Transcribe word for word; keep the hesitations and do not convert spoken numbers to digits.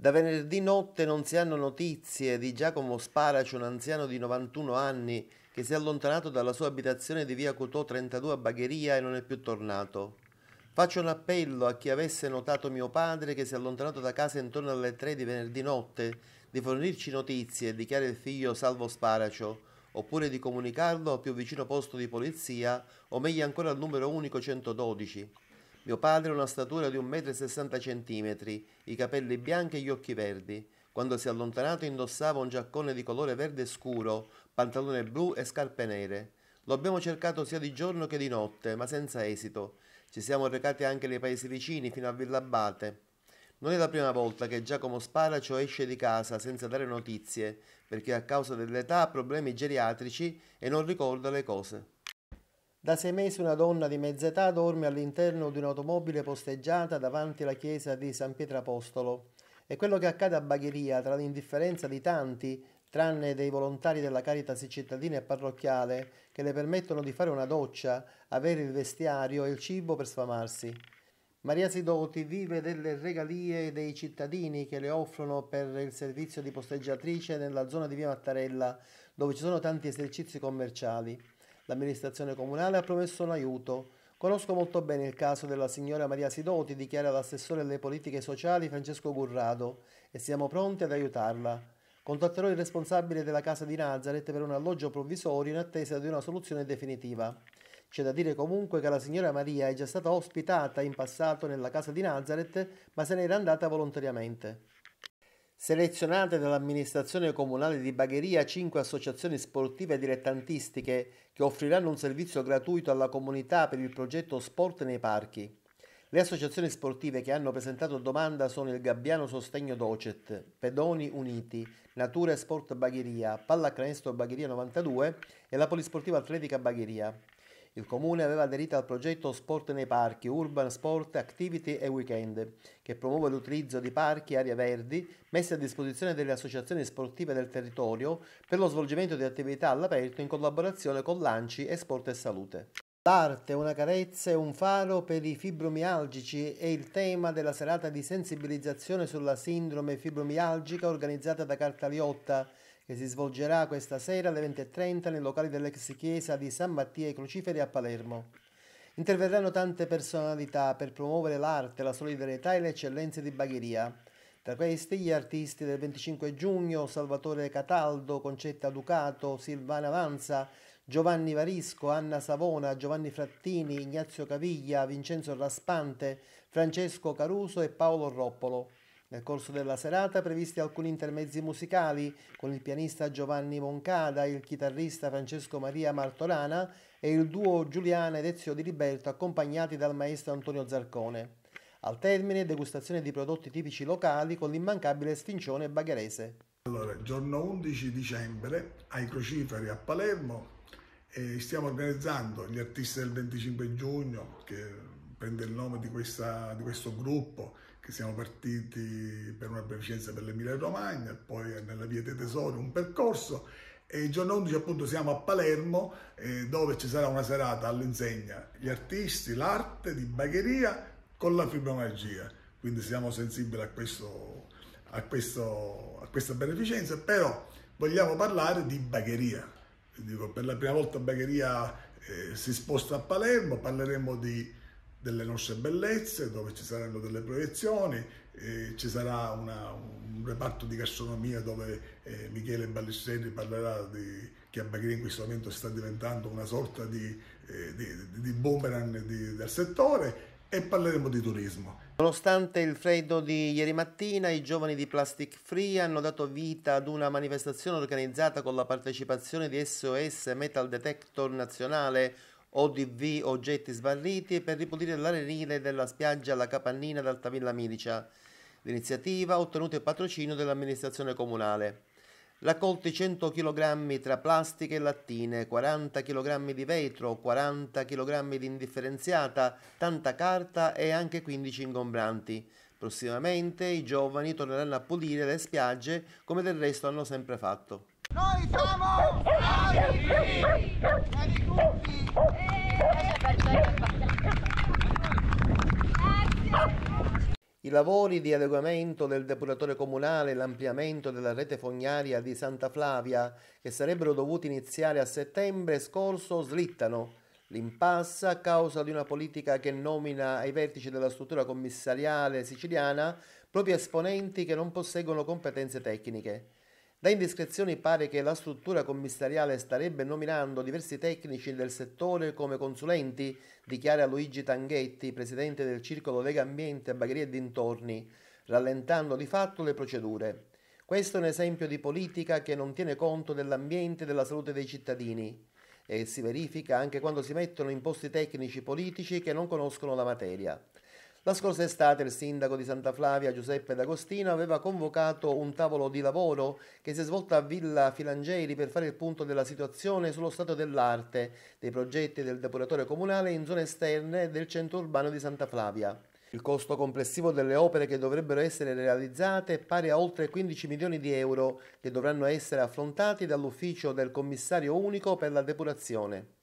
Da venerdì notte non si hanno notizie di Giacomo Sparacio, un anziano di novantuno anni che si è allontanato dalla sua abitazione di via Cotò trentadue a Bagheria e non è più tornato. Faccio un appello a chi avesse notato mio padre che si è allontanato da casa intorno alle tre di venerdì notte di fornirci notizie, dichiara il figlio Salvo Sparacio, oppure di comunicarlo al più vicino posto di polizia o meglio ancora al numero unico centododici. Mio padre ha una statura di un metro e sessanta centimetri, i capelli bianchi e gli occhi verdi. Quando si è allontanato indossava un giaccone di colore verde scuro, pantalone blu e scarpe nere. Lo abbiamo cercato sia di giorno che di notte, ma senza esito. Ci siamo recati anche nei paesi vicini, fino a Villabate. Non è la prima volta che Giacomo Sparacio esce di casa senza dare notizie, perché a causa dell'età ha problemi geriatrici e non ricorda le cose. Da sei mesi una donna di mezza età dorme all'interno di un'automobile posteggiata davanti alla chiesa di San Pietro Apostolo. E quello che accade a Bagheria, tra l'indifferenza di tanti, tranne dei volontari della Caritas cittadina e parrocchiale, che le permettono di fare una doccia, avere il vestiario e il cibo per sfamarsi. Maria Sidoti vive delle regalie dei cittadini che le offrono per il servizio di posteggiatrice nella zona di via Mattarella, dove ci sono tanti esercizi commerciali. L'amministrazione comunale ha promesso un aiuto. Conosco molto bene il caso della signora Maria Sidoti, dichiara l'assessore alle politiche sociali Francesco Gurrado, e siamo pronti ad aiutarla. Contatterò il responsabile della Casa di Nazareth per un alloggio provvisorio in attesa di una soluzione definitiva. C'è da dire comunque che la signora Maria è già stata ospitata in passato nella Casa di Nazareth, ma se n'era andata volontariamente. Selezionate dall'amministrazione comunale di Bagheria cinque associazioni sportive dilettantistiche che offriranno un servizio gratuito alla comunità per il progetto Sport nei Parchi. Le associazioni sportive che hanno presentato domanda sono il Gabbiano Sostegno Docet, Pedoni Uniti, Natura e Sport Bagheria, Pallacanestro Bagheria novantadue e la Polisportiva Atletica Bagheria. Il Comune aveva aderito al progetto Sport nei Parchi, Urban Sport Activity e Weekend, che promuove l'utilizzo di parchi e aree verdi messe a disposizione delle associazioni sportive del territorio per lo svolgimento di attività all'aperto in collaborazione con l'Anci e Sport e Salute. L'arte, una carezza e un faro per i fibromialgici è il tema della serata di sensibilizzazione sulla sindrome fibromialgica organizzata da Carta Liotta, che si svolgerà questa sera alle venti e trenta nei locali dell'ex chiesa di San Mattia e Crociferi a Palermo. Interverranno tante personalità per promuovere l'arte, la solidarietà e le eccellenze di Bagheria. Tra questi gli artisti del venticinque giugno Salvatore Cataldo, Concetta Ducato, Silvana Vanza, Giovanni Varisco, Anna Savona, Giovanni Frattini, Ignazio Caviglia, Vincenzo Raspante, Francesco Caruso e Paolo Roppolo. Nel corso della serata previsti alcuni intermezzi musicali con il pianista Giovanni Moncada, il chitarrista Francesco Maria Martorana e il duo Giuliana ed Ezio Di Liberto accompagnati dal maestro Antonio Zarcone. Al termine degustazione di prodotti tipici locali con l'immancabile sfincione bagherese. Allora, giorno undici dicembre ai Crociferi a Palermo e stiamo organizzando gli artisti del venticinque giugno che prende il nome di, questa, di questo gruppo che siamo partiti per una beneficenza per l'Emilia Romagna, poi nella Via dei Tesori un percorso e il giorno undici appunto siamo a Palermo eh, dove ci sarà una serata all'insegna gli artisti, l'arte di Bagheria con la fibromialgia, quindi siamo sensibili a, questo, a, questo, a questa beneficenza, però vogliamo parlare di Bagheria. Dico, per la prima volta Bagheria eh, si sposta a Palermo, parleremo di delle nostre bellezze, dove ci saranno delle proiezioni, eh, ci sarà una, un reparto di gastronomia dove eh, Michele Ballistrelli parlerà di che a Bagheria in questo momento sta diventando una sorta di, eh, di, di boomerang di, del settore, e parleremo di turismo. Nonostante il freddo di ieri mattina, i giovani di Plastic Free hanno dato vita ad una manifestazione organizzata con la partecipazione di S O S Metal Detector Nazionale, O D V Oggetti Sbarriti, per ripulire l'arenile della spiaggia La Capannina d'Altavilla Milicia. L'iniziativa ha ottenuto il patrocinio dell'amministrazione comunale. Raccolti cento chilogrammi tra plastiche e lattine, quaranta chilogrammi di vetro, quaranta chilogrammi di indifferenziata, tanta carta e anche quindici ingombranti. Prossimamente i giovani torneranno a pulire le spiagge come del resto hanno sempre fatto. Noi siamo I lavori di adeguamento del depuratore comunale e l'ampliamento della rete fognaria di Santa Flavia, che sarebbero dovuti iniziare a settembre scorso, slittano. L'impasse, a causa di una politica che nomina ai vertici della struttura commissariale siciliana propri esponenti che non posseggono competenze tecniche. Da indiscrezioni pare che la struttura commissariale starebbe nominando diversi tecnici del settore come consulenti, dichiara Luigi Tanghetti, presidente del Circolo Lega Ambiente Bagheria e dintorni, rallentando di fatto le procedure. Questo è un esempio di politica che non tiene conto dell'ambiente e della salute dei cittadini, e si verifica anche quando si mettono in posti tecnici politici che non conoscono la materia. La scorsa estate il sindaco di Santa Flavia, Giuseppe D'Agostino, aveva convocato un tavolo di lavoro che si è svolto a Villa Filangieri per fare il punto della situazione sullo stato dell'arte dei progetti del depuratore comunale in zone esterne del centro urbano di Santa Flavia. Il costo complessivo delle opere che dovrebbero essere realizzate è pari a oltre quindici milioni di euro che dovranno essere affrontati dall'ufficio del commissario unico per la depurazione.